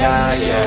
nah, yeah.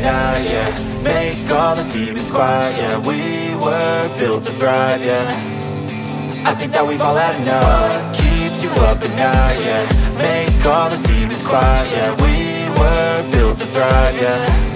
Nah, yeah. Make all the demons quiet, yeah. We were built to thrive, yeah. I think that we've all had enough. What keeps you up at night, yeah. Make all the demons quiet, yeah. We were built to thrive, yeah.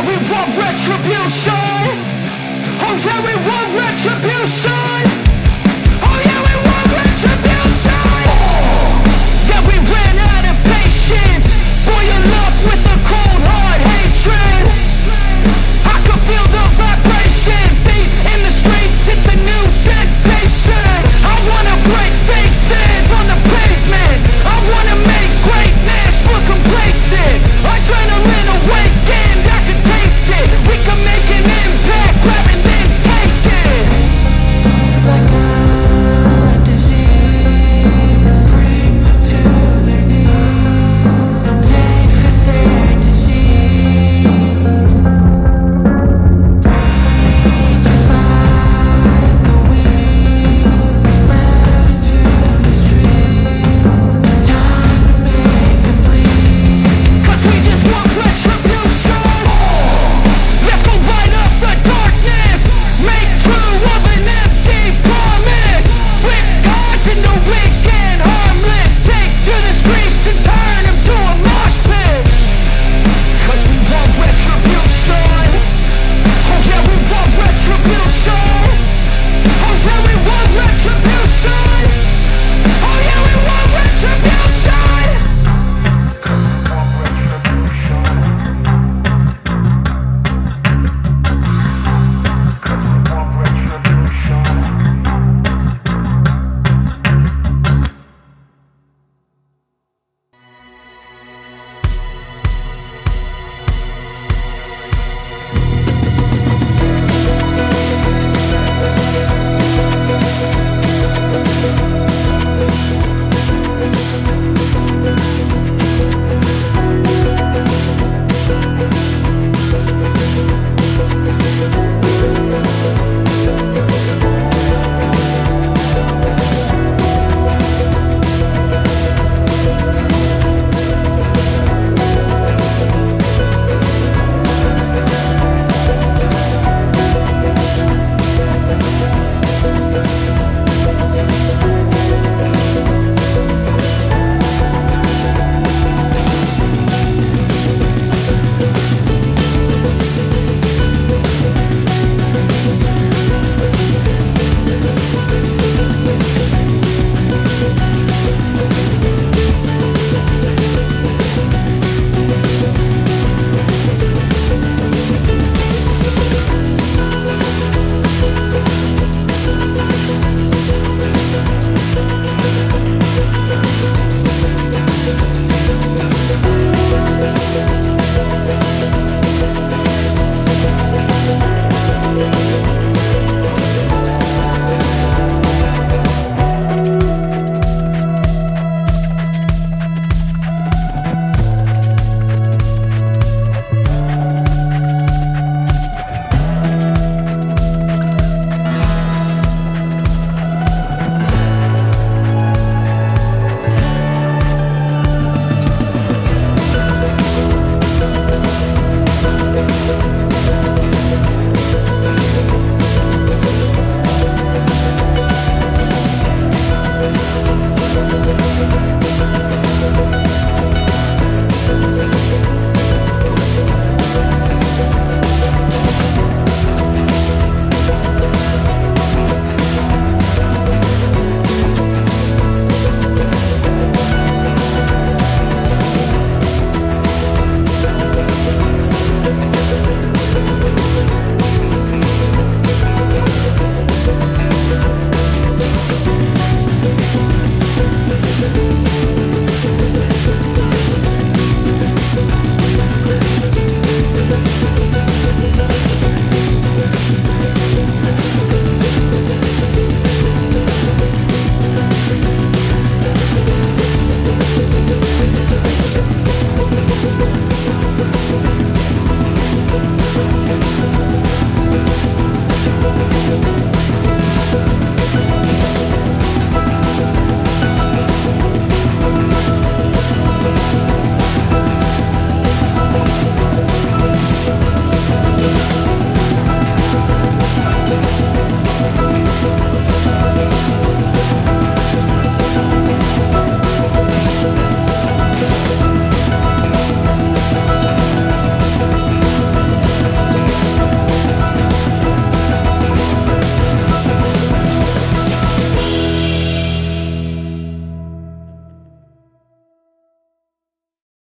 We want retribution. Oh yeah, we want retribution.